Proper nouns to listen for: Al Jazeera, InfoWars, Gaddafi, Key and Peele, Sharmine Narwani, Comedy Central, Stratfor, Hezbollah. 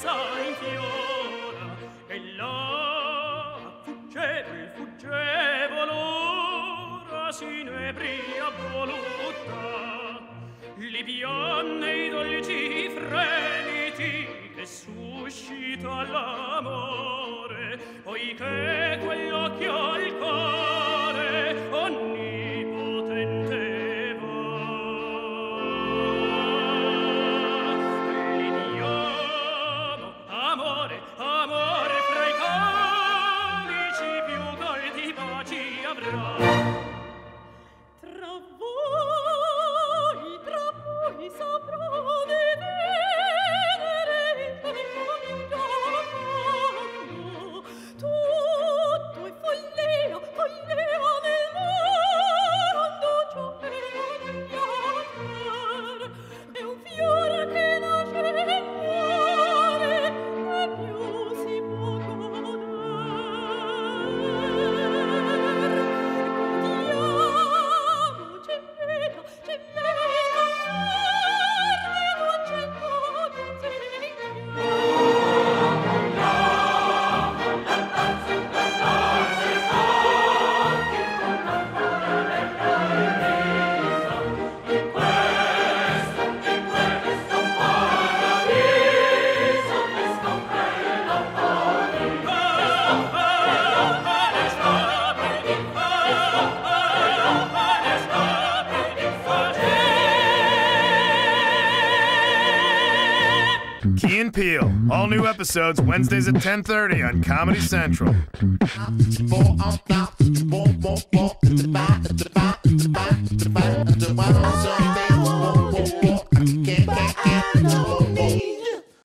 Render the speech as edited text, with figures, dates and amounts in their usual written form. bellezza infiora e là fuggevol ora s'inebria voluttà le bionde e i dolci fremiti che suscita l'amore poiché quell'occhio al cuore onnipotente Key and Peele, all new episodes Wednesdays at 10:30 on Comedy Central.